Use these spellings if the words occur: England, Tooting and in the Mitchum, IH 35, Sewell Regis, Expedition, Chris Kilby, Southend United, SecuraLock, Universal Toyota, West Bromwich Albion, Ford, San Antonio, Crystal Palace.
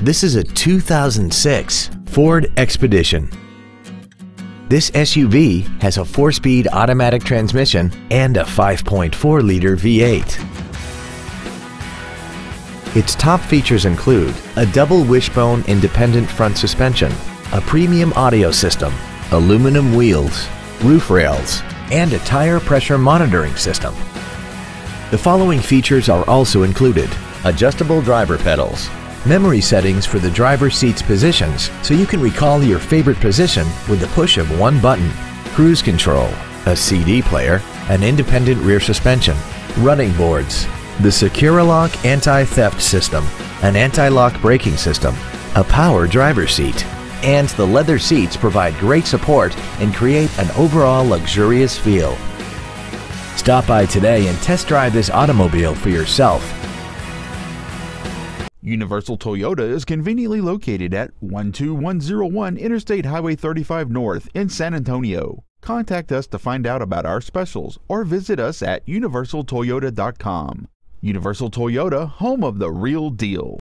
This is a 2006 Ford Expedition. This SUV has a 4-speed automatic transmission and a 5.4-liter V8. Its top features include a double wishbone independent front suspension, a premium audio system, aluminum wheels, roof rails, and a tire pressure monitoring system. The following features are also included: adjustable driver pedals, memory settings for the driver's seat's positions so you can recall your favorite position with the push of one button, cruise control, a CD player, an independent rear suspension, running boards, the SecuraLock anti-theft system, an anti-lock braking system, a power driver's seat, and the leather seats provide great support and create an overall luxurious feel. Stop by today and test drive this automobile for yourself. Universal Toyota is conveniently located at 12101 Interstate Highway 35 North in San Antonio. Contact us to find out about our specials or visit us at universaltoyota.com. Universal Toyota, home of the real deal.